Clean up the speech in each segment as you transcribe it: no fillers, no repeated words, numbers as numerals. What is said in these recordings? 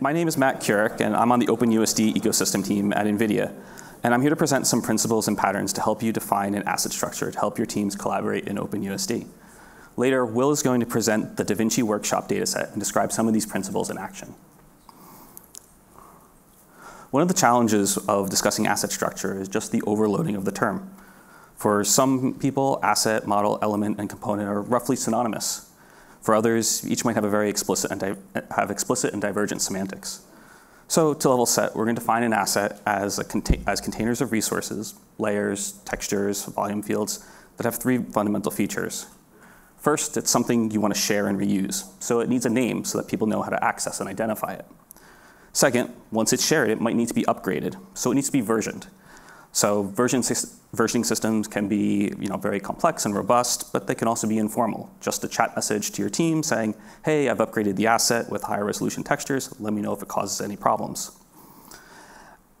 My name is Matt Kurek, and I'm on the OpenUSD ecosystem team at NVIDIA. And I'm here to present some principles and patterns to help you define an asset structure to help your teams collaborate in OpenUSD. Later, Will is going to present the DaVinci Workshop dataset and describe some of these principles in action. One of the challenges of discussing asset structure is just the overloading of the term. For some people, asset, model, element, and component are roughly synonymous. For others, each might have a very explicit and divergent semantics. So to level set, we're going to define an asset as containers of resources, layers, textures, volume fields that have three fundamental features. First, it's something you want to share and reuse, so it needs a name so that people know how to access and identify it. Second, once it's shared, it might need to be upgraded, so it needs to be versioned. So versioning systems can be very complex and robust, but they can also be informal. Just a chat message to your team saying, hey, I've upgraded the asset with higher resolution textures. Let me know if it causes any problems.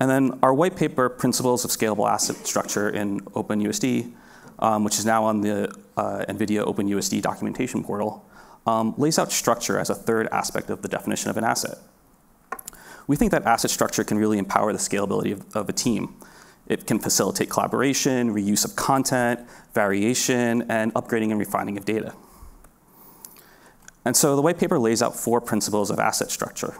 And then our white paper, Principles of Scalable Asset Structure in OpenUSD, which is now on the NVIDIA OpenUSD documentation portal, lays out structure as a third aspect of the definition of an asset. We think that asset structure can really empower the scalability of a team. It can facilitate collaboration, reuse of content, variation, and upgrading and refining of data. And so the white paper lays out four principles of asset structure.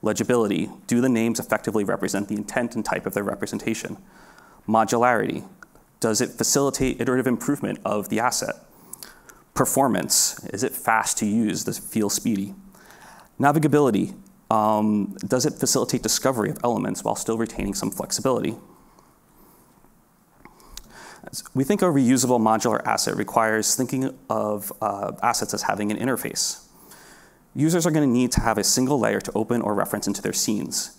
Legibility, do the names effectively represent the intent and type of their representation? Modularity, does it facilitate iterative improvement of the asset? Performance, is it fast to use? Does it feel speedy? Navigability, does it facilitate discovery of elements while still retaining some flexibility? We think a reusable modular asset requires thinking of assets as having an interface. Users are going to need to have a single layer to open or reference into their scenes.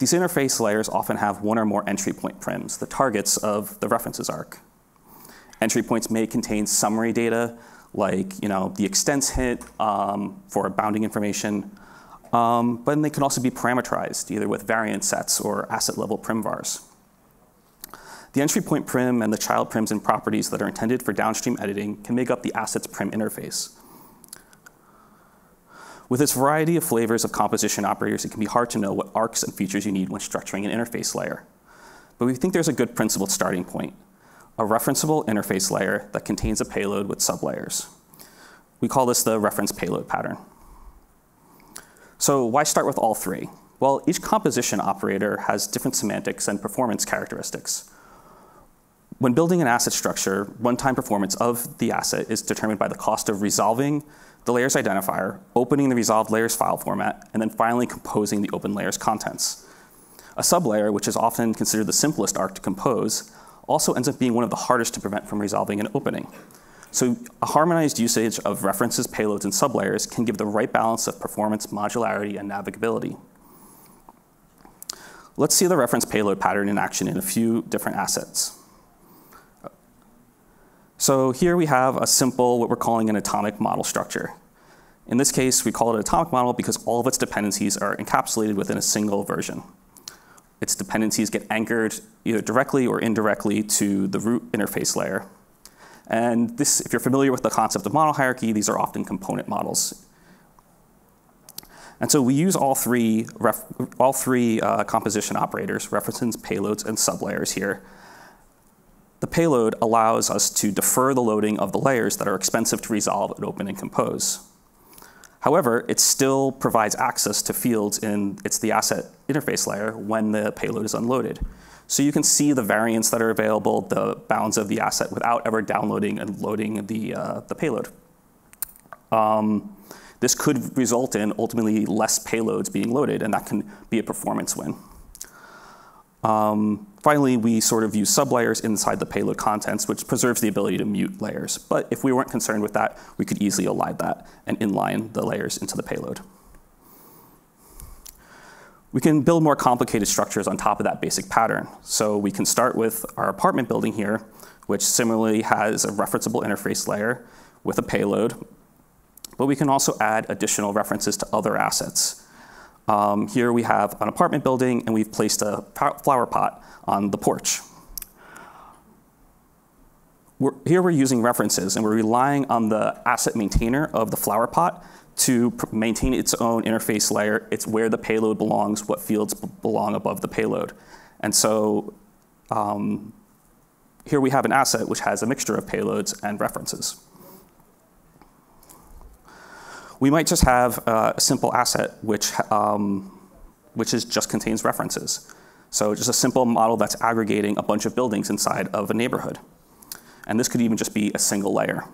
These interface layers often have one or more entry point prims, the targets of the references arc. Entry points may contain summary data, like the extents hint for bounding information, but they can also be parameterized, either with variant sets or asset level primvars. The entry point prim and the child prims and properties that are intended for downstream editing can make up the asset's prim interface. With its variety of flavors of composition operators, it can be hard to know what arcs and features you need when structuring an interface layer. But we think there's a good principled starting point, a referenceable interface layer that contains a payload with sublayers. We call this the reference payload pattern. So why start with all three? Well, each composition operator has different semantics and performance characteristics. When building an asset structure, runtime performance of the asset is determined by the cost of resolving the layers identifier, opening the resolved layers file format, and then finally composing the open layers contents. A sublayer, which is often considered the simplest arc to compose, also ends up being one of the hardest to prevent from resolving and opening. So a harmonized usage of references, payloads, and sublayers can give the right balance of performance, modularity, and navigability. Let's see the reference payload pattern in action in a few different assets. So here we have a simple, what we're calling an atomic model structure. In this case, we call it an atomic model because all of its dependencies are encapsulated within a single version. Its dependencies get anchored either directly or indirectly to the root interface layer. And this, if you're familiar with the concept of model hierarchy, these are often component models. And so we use all three composition operators, references, payloads, and sublayers here. The payload allows us to defer the loading of the layers that are expensive to resolve and open and compose. However, it still provides access to fields in the asset interface layer when the payload is unloaded. So you can see the variants that are available, the bounds of the asset, without ever downloading and loading the payload. This could result in ultimately less payloads being loaded, and that can be a performance win. Finally, we sort of use sublayers inside the payload contents, which preserves the ability to mute layers. But if we weren't concerned with that, we could easily elide that and inline the layers into the payload. We can build more complicated structures on top of that basic pattern. So we can start with our apartment building here, which similarly has a referenceable interface layer with a payload. But we can also add additional references to other assets. Here we have an apartment building, and we've placed a flower pot on the porch. Here we're using references, and we're relying on the asset maintainer of the flower pot to maintain its own interface layer. It's where the payload belongs, what fields belong above the payload. And so here we have an asset which has a mixture of payloads and references. We might just have a simple asset which contains references. So just a simple model that's aggregating a bunch of buildings inside of a neighborhood. And this could even just be a single layer.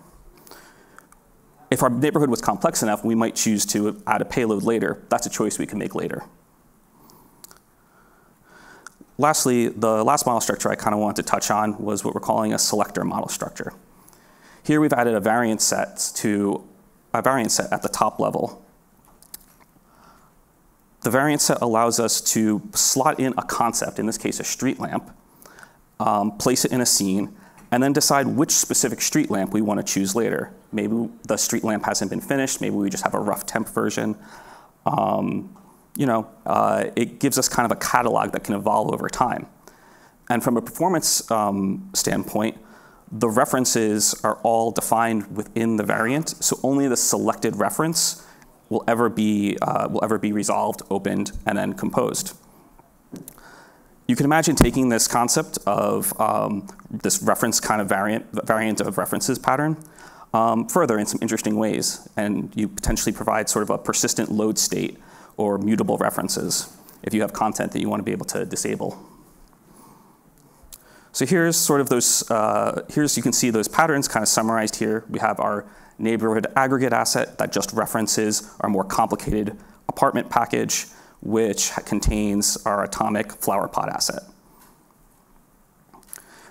If our neighborhood was complex enough, we might choose to add a payload later. That's a choice we can make later. Lastly, the last model structure I kind of wanted to touch on was what we're calling a selector model structure. Here we've added a variance set at the top level. The variance set allows us to slot in a concept, in this case a street lamp, place it in a scene, and then decide which specific street lamp we want to choose later. Maybe the street lamp hasn't been finished, maybe we just have a rough temp version. It gives us kind of a catalog that can evolve over time. And from a performance standpoint, the references are all defined within the variant, so only the selected reference will ever be resolved, opened, and then composed. You can imagine taking this concept of this reference kind of variant of references pattern further in some interesting ways, and you potentially provide sort of a persistent load state or mutable references if you have content that you want to be able to disable. So here's sort of those, you can see those patterns kind of summarized here. We have our neighborhood aggregate asset that just references our more complicated apartment package, which contains our atomic flower pot asset.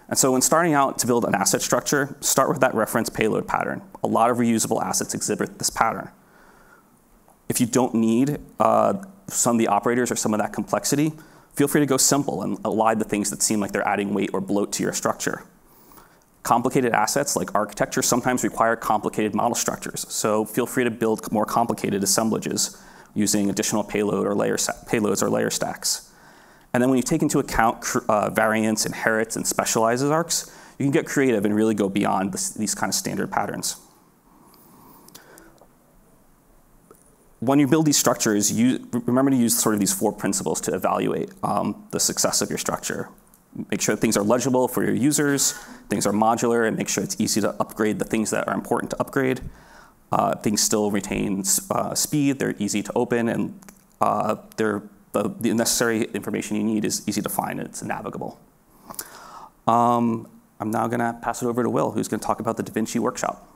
And so when starting out to build an asset structure, start with that reference payload pattern. A lot of reusable assets exhibit this pattern. If you don't need some of the operators or some of that complexity, feel free to go simple and elide the things that seem like they're adding weight or bloat to your structure. Complicated assets like architecture sometimes require complicated model structures, so feel free to build more complicated assemblages using additional payloads or layer stacks. And then when you take into account variants, inherits, and specializes arcs, you can get creative and really go beyond these kind of standard patterns. When you build these structures, remember to use sort of these four principles to evaluate the success of your structure. Make sure things are legible for your users, things are modular, and make sure it's easy to upgrade the things that are important to upgrade. Things still retain speed, they're easy to open, and the necessary information you need is easy to find and it's navigable. I'm now going to pass it over to Will, who's going to talk about the DaVinci Workshop.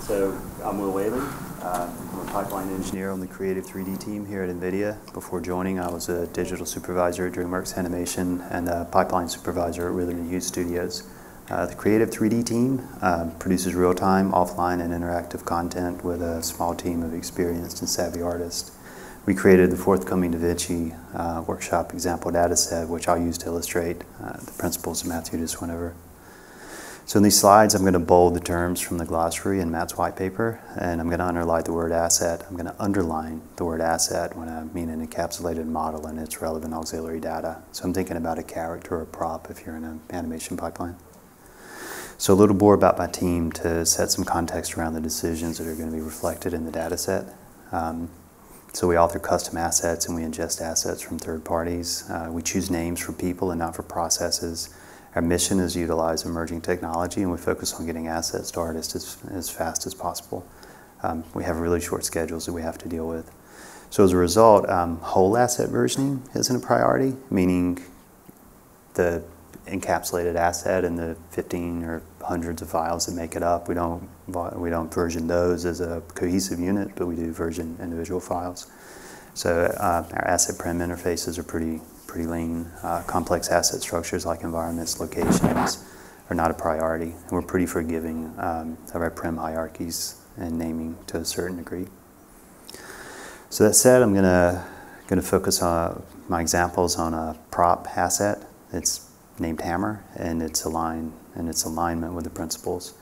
So I'm Will Whalen. I'm a pipeline engineer on the creative 3D team here at NVIDIA. Before joining, I was a digital supervisor at Dreamworks Animation and a pipeline supervisor at Rhythm & Youth Studios. The creative 3D team produces real-time, offline, and interactive content with a small team of experienced and savvy artists. We created the forthcoming DaVinci Workshop example dataset, which I'll use to illustrate the principles Matthew just went over. So in these slides, I'm going to bold the terms from the glossary in Matt's white paper, and I'm going to underline the word asset. I'm going to underline the word asset when I mean an encapsulated model and its relevant auxiliary data. So I'm thinking about a character or a prop if you're in an animation pipeline. So a little more about my team to set some context around the decisions that are going to be reflected in the data set. So we author custom assets and we ingest assets from third parties. We choose names for people and not for processes. Our mission is to utilize emerging technology, and we focus on getting assets to artists as fast as possible. We have really short schedules that we have to deal with. So as a result, whole asset versioning isn't a priority, meaning the encapsulated asset and the 15 or hundreds of files that make it up. We don't version those as a cohesive unit, but we do version individual files. So our asset prem interfaces are pretty lean. Complex asset structures like environments, locations are not a priority. And we're pretty forgiving of our prem hierarchies and naming to a certain degree. So that said, I'm gonna focus on my examples on a prop asset. It's named hammer and its alignment with the principles.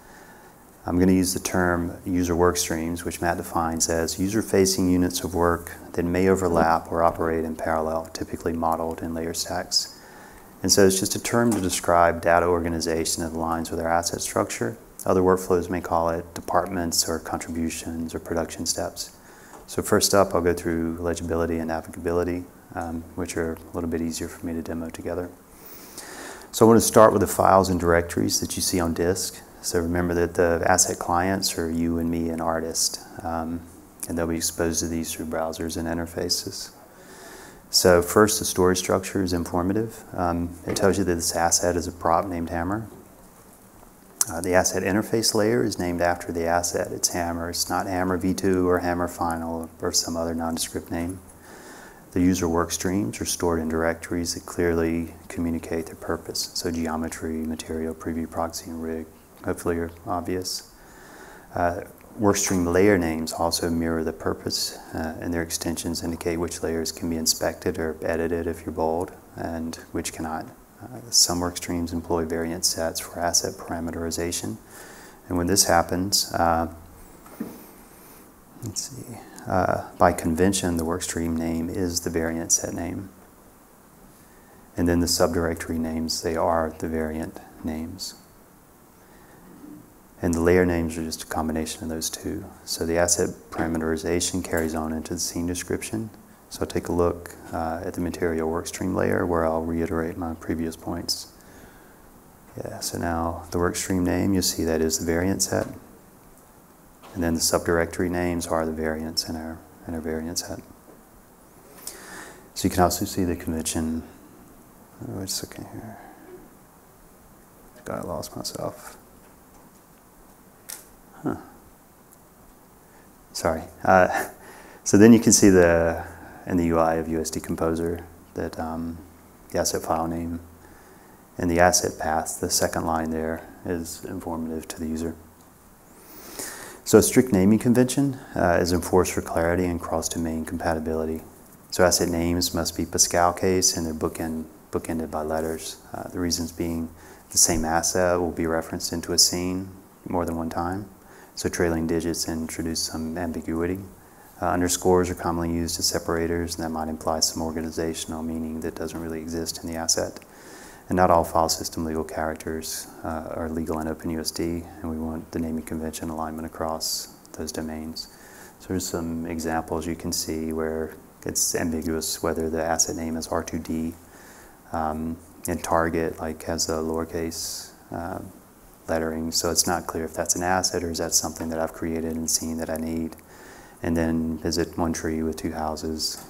I'm going to use the term user work streams, which Matt defines as user-facing units of work that may overlap or operate in parallel, typically modeled in layer stacks. And so it's just a term to describe data organization that aligns with our asset structure. Other workflows may call it departments or contributions or production steps. So first up, I'll go through legibility and navigability, which are a little bit easier for me to demo together. So I want to start with the files and directories that you see on disk. So remember that the asset clients are you and me and artist, and they'll be exposed to these through browsers and interfaces. So first, the storage structure is informative. It tells you that this asset is a prop named hammer. The asset interface layer is named after the asset. It's hammer. It's not hammer v2 or hammer final or some other nondescript name. The user work streams are stored in directories that clearly communicate their purpose. So geometry, material, preview, proxy, and rig hopefully are obvious. Workstream layer names also mirror the purpose, and their extensions indicate which layers can be inspected or edited if you're bold, and which cannot. Some workstreams employ variant sets for asset parameterization, and when this happens, by convention, the workstream name is the variant set name, and then the subdirectory names, they are the variant names. And the layer names are just a combination of those two. So the asset parameterization carries on into the scene description. So I'll take a look at the material workstream layer where I'll reiterate my previous points. Yeah, so now the workstream name, you'll see that is the variant set. And then the subdirectory names are the variants in our variant set. So you can also see the convention. Oh, it's okay here. I got lost myself. Huh. Sorry. So then you can see in the UI of USD Composer that the asset file name and the asset path, the second line there, is informative to the user. So a strict naming convention is enforced for clarity and cross-domain compatibility. So asset names must be Pascal case and they're bookended by letters. The reasons being the same asset will be referenced into a scene more than one time. So trailing digits introduce some ambiguity. Underscores are commonly used as separators, and that might imply some organizational meaning that doesn't really exist in the asset. And not all file system legal characters are legal in OpenUSD, and we want the naming convention alignment across those domains. So there's some examples you can see where it's ambiguous whether the asset name is R2D, and target has a lowercase lettering, so it's not clear if that's an asset or is that something that I've created and seen that I need. And then is it one tree with two houses?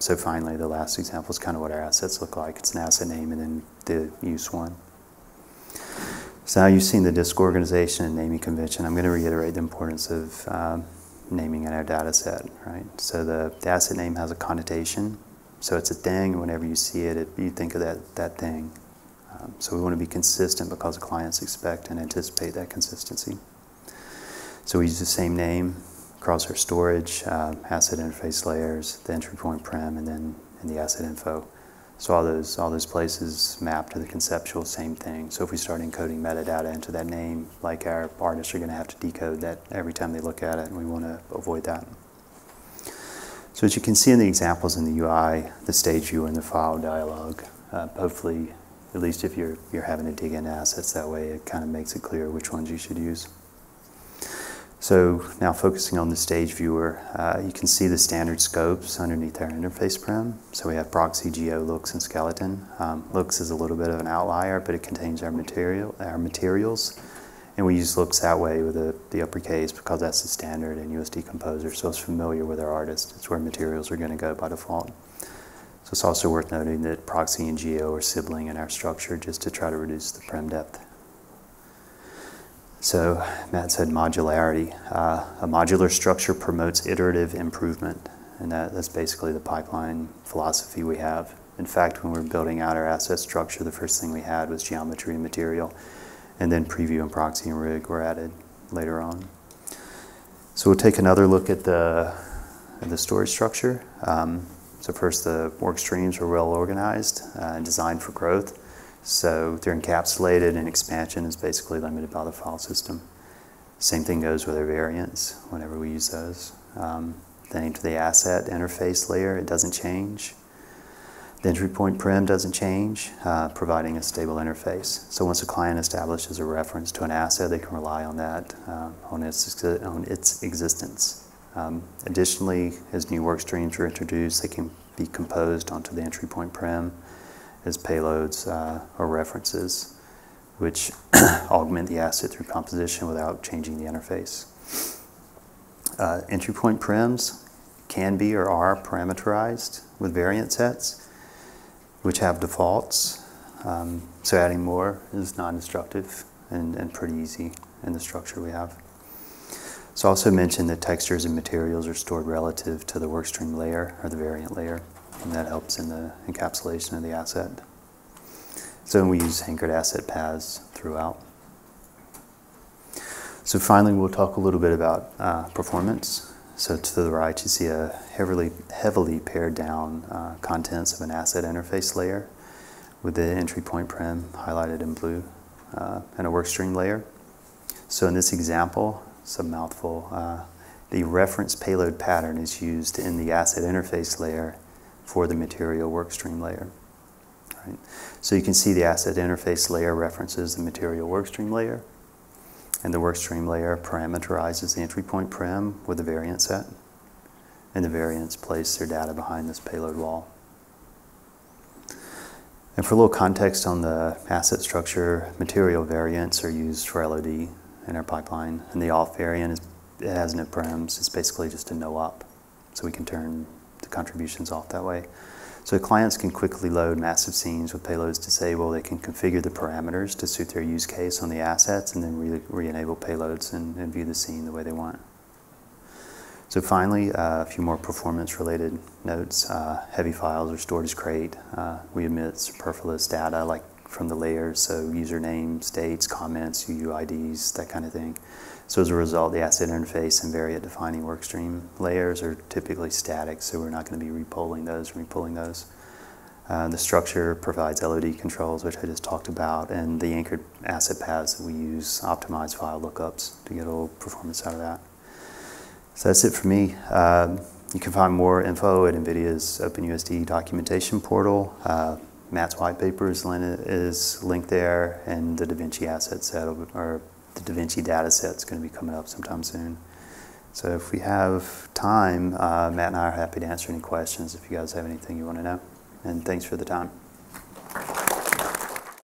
So finally, the last example is kind of what our assets look like. It's an asset name and then the use one. So now you've seen the disk organization and naming convention. I'm going to reiterate the importance of naming in our data set, right? So the asset name has a connotation. So it's a thing. Whenever you see it, you think of that thing. So we want to be consistent because the clients expect and anticipate that consistency. So we use the same name across our storage, asset interface layers, the entry point prem, and then in the asset info. So all those places map to the conceptual same thing. So if we start encoding metadata into that name, our artists are going to have to decode that every time they look at it, and we want to avoid that. So as you can see in the examples in the UI, the stage view and the file dialog, hopefully, at least if you're having to dig into assets that way, it kind of makes it clear which ones you should use. So now focusing on the stage viewer, you can see the standard scopes underneath our interface prem. So we have proxy, geo, looks, and skeleton. Looks is a little bit of an outlier, but it contains our materials. And we use looks that way with the uppercase because that's the standard in USD Composer, so it's familiar with our artist. It's where materials are going to go by default. So it's also worth noting that proxy and geo are sibling in our structure just to try to reduce the prem depth. So Matt said modularity. A modular structure promotes iterative improvement, and that's basically the pipeline philosophy we have. In fact, when we were building out our asset structure, the first thing we had was geometry and material, and then preview and proxy and rig were added later on. So we'll take another look at the storage structure. So first, the work streams are well organized and designed for growth. So they're encapsulated, and expansion is basically limited by the file system. Same thing goes with our variants whenever we use those. The name to the asset interface layer, it doesn't change. The entry point param doesn't change, providing a stable interface. So once a client establishes a reference to an asset, they can rely on that, on its existence. Additionally, as new work streams are introduced, they can be composed onto the entry point param as payloads or references, which augment the asset through composition without changing the interface. Entry point params can be or are parameterized with variant sets, which have defaults. So adding more is non-destructive and pretty easy in the structure we have. So I also mentioned that textures and materials are stored relative to the workstream layer or the variant layer, and that helps in the encapsulation of the asset. So we use anchored asset paths throughout. So finally, we'll talk a little bit about performance. So to the right, you see a heavily pared down contents of an asset interface layer with the entry point param highlighted in blue and a workstream layer. So in this example, it's a mouthful, the reference payload pattern is used in the asset interface layer for the material workstream layer. Right. So you can see the asset interface layer references the material workstream layer, and the workstream layer parameterizes the entry point param with a variant set, and the variants place their data behind this payload wall. And for a little context on the asset structure, material variants are used for LOD in our pipeline, and the off variant has no params. It's basically just a no op, so we can turn the contributions off that way. So clients can quickly load massive scenes with payloads disabled. They can configure the parameters to suit their use case on the assets and then re-enable payloads and view the scene the way they want. So finally, a few more performance-related notes. Heavy files are stored as crate. We omit superfluous data like from the layers, so usernames, dates, comments, UUIDs, that kind of thing. So as a result, the asset interface and variant defining workstream layers are typically static, so we're not going to be repolling those and repolling those. The structure provides LOD controls, which I just talked about, and the anchored asset paths that we use optimize file lookups to get a little performance out of that. So that's it for me. You can find more info at NVIDIA's OpenUSD documentation portal. Matt's white paper is linked there, and the DaVinci asset set or the DaVinci data set is going to be coming up sometime soon. So if we have time, Matt and I are happy to answer any questions if you guys have anything you want to know. And thanks for the time.